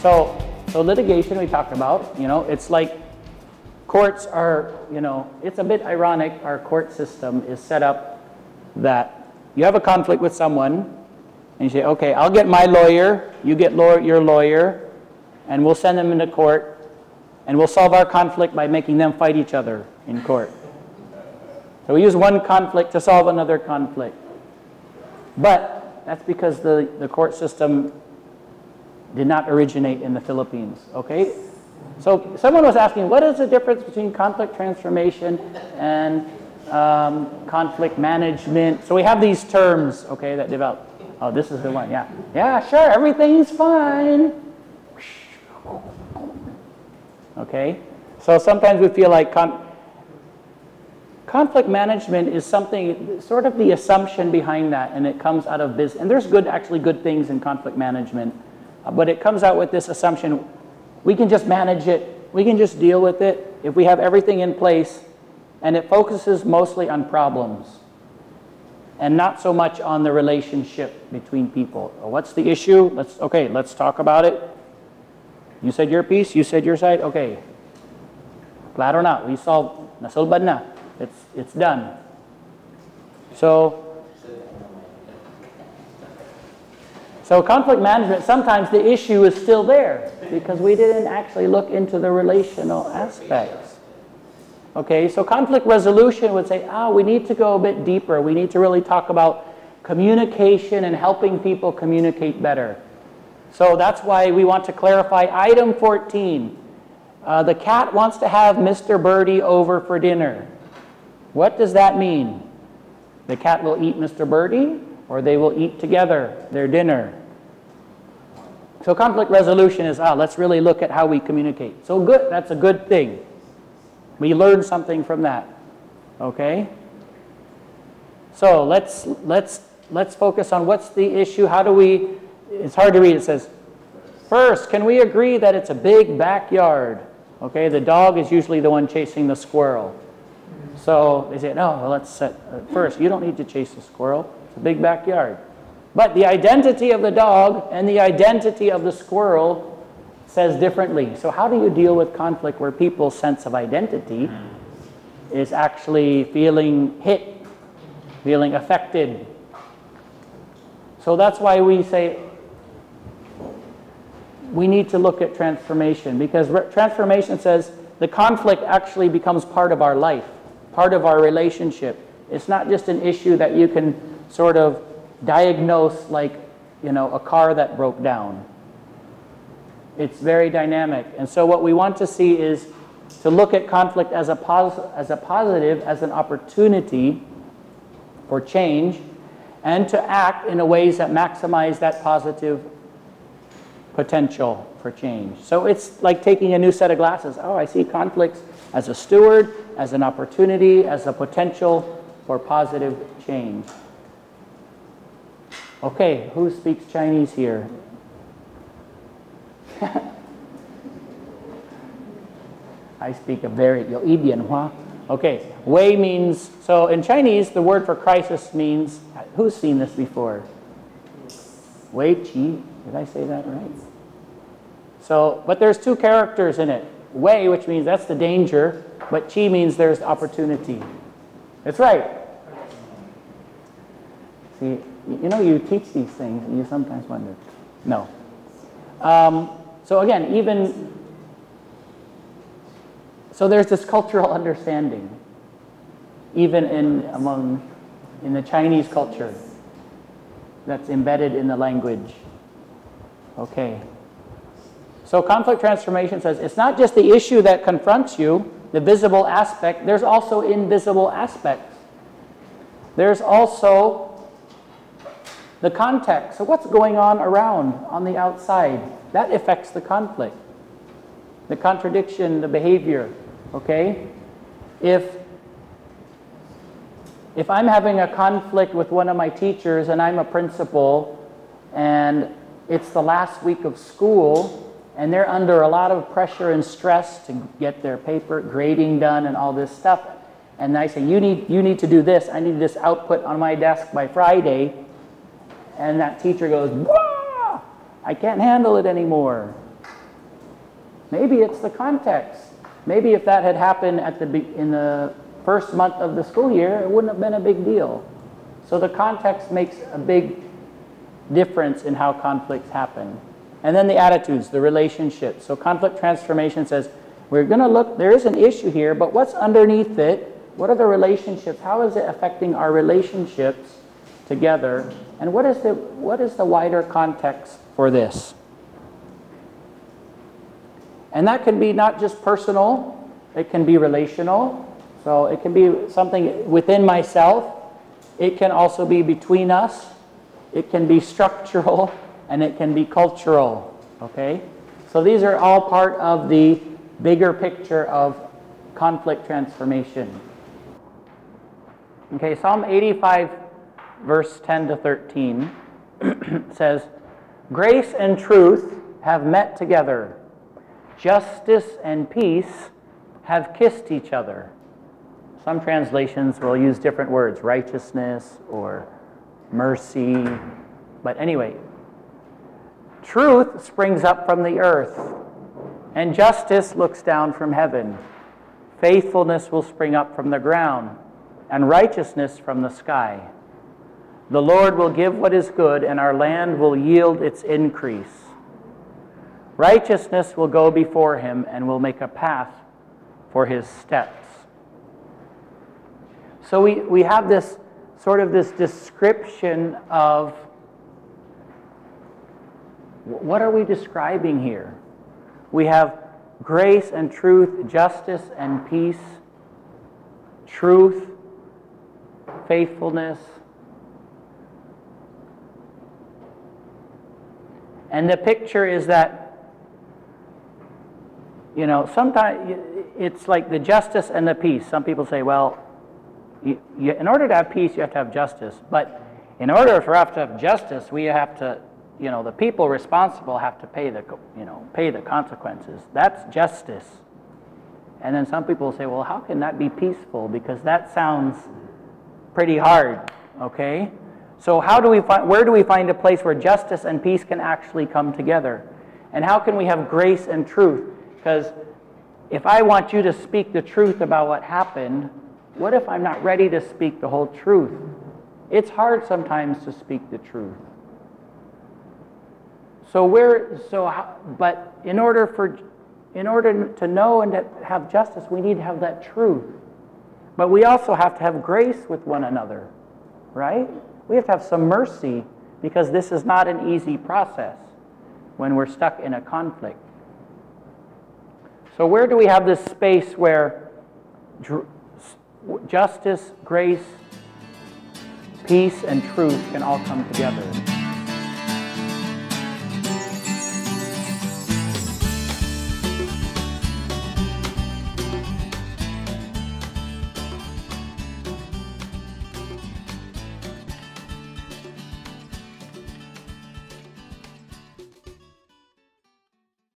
So litigation we talked about, it's like courts are, it's a bit ironic our court system is set up that you have a conflict with someone and you say, okay, I'll get my lawyer, you get your lawyer, and we'll send them into court and we'll solve our conflict by making them fight each other in court. So we use one conflict to solve another conflict. But that's because the court system did not originate in the Philippines, okay? So someone was asking, what is the difference between conflict transformation and conflict management? So we have these terms, okay, that develop. Oh, this is the one, yeah. Yeah, sure, everything's fine. Okay, so sometimes we feel like conflict management is something, sort of the assumption behind that, and it comes out of business. And there's actually good things in conflict management. But it comes out with this assumption, we can just manage it, we can just deal with it if we have everything in place, and it focuses mostly on problems and not so much on the relationship between people. What's the issue? Okay, let's talk about it. You said your piece, you said your side, okay. Claro na, we solved, nasolbad na, it's done. So conflict management, sometimes the issue is still there because we didn't actually look into the relational aspects. Okay, so conflict resolution would say, ah, we need to go a bit deeper. We need to really talk about communication and helping people communicate better. So that's why we want to clarify item 14. The cat wants to have Mr. Birdie over for dinner. What does that mean? The cat will eat Mr. Birdie, or they will eat together their dinner. So conflict resolution is, let's really look at how we communicate. So good, that's a good thing. We learn something from that, okay? So let's focus on what's the issue, how do we, it's hard to read, it says, first, can we agree that it's a big backyard? Okay, the dog is usually the one chasing the squirrel. So they say, no, well, first, you don't need to chase the squirrel. It's a big backyard. But the identity of the dog and the identity of the squirrel says differently. So how do you deal with conflict where people's sense of identity is actually feeling hit, feeling affected? So that's why we say we need to look at transformation, because transformation says the conflict actually becomes part of our life, part of our relationship. It's not just an issue that you can sort of diagnose like, a car that broke down. It's very dynamic. And so what we want to see is to look at conflict as a positive, as an opportunity for change, and to act in ways that maximize that positive potential for change. So it's like taking a new set of glasses. Oh, I see conflicts as a steward, as an opportunity, as a potential for positive change. Okay, who speaks Chinese here? I speak a very, okay, wei means, so in Chinese, the word for crisis means, who's seen this before? Wei qi, did I say that right? So, but there's two characters in it. Wei, which means that's the danger, but qi means there's opportunity. That's right. See, you teach these things and you sometimes wonder. No. So again, so there's this cultural understanding, even in the Chinese culture, that's embedded in the language. Okay. So conflict transformation says it's not just the issue that confronts you, the visible aspect, there's also invisible aspects. There's also the context, so what's going on around, on the outside, that affects the conflict, the contradiction, the behavior, okay? If I'm having a conflict with one of my teachers and I'm a principal and it's the last week of school and they're under a lot of pressure and stress to get their paper grading done and all this stuff, and I say, you need to do this, I need this output on my desk by Friday, and that teacher goes, "Wah! I can't handle it anymore." Maybe it's the context. Maybe if that had happened at in the first month of the school year, it wouldn't have been a big deal. So the context makes a big difference in how conflicts happen. And then the attitudes, the relationships. So conflict transformation says, we're going to look, there is an issue here, but what's underneath it? What are the relationships? How is it affecting our relationships together? And what is the wider context for this? And that can be not just personal, it can be relational. So it can be something within myself. It can also be between us. It can be structural, and it can be cultural, okay? So these are all part of the bigger picture of conflict transformation. Okay, Psalm 85, verse 10 to 13 says, "Grace and truth have met together. Justice and peace have kissed each other." Some translations will use different words, righteousness or mercy. But anyway, truth springs up from the earth, and justice looks down from heaven. Faithfulness will spring up from the ground, and righteousness from the sky. The Lord will give what is good, and our land will yield its increase. Righteousness will go before him and will make a path for his steps. So we have this sort of this description of what are we describing here? We have grace and truth, justice and peace, truth, faithfulness. And the picture is that, you know, sometimes it's like the justice and the peace. Some people say, well, in order to have peace, you have to have justice. But in order for us to have justice, we have to, you know, the people responsible have to pay the, you know, pay the consequences. That's justice. And then some people say, well, how can that be peaceful? Because that sounds pretty hard, okay? So how do we find, where do we find a place where justice and peace can actually come together? And how can we have grace and truth? Because if I want you to speak the truth about what happened, what if I'm not ready to speak the whole truth? It's hard sometimes to speak the truth. But in order to know and to have justice, we need to have that truth. But we also have to have grace with one another, right? We have to have some mercy, because this is not an easy process when we're stuck in a conflict. So where do we have this space where justice, grace, peace, and truth can all come together?